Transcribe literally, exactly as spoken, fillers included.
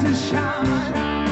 faces shine.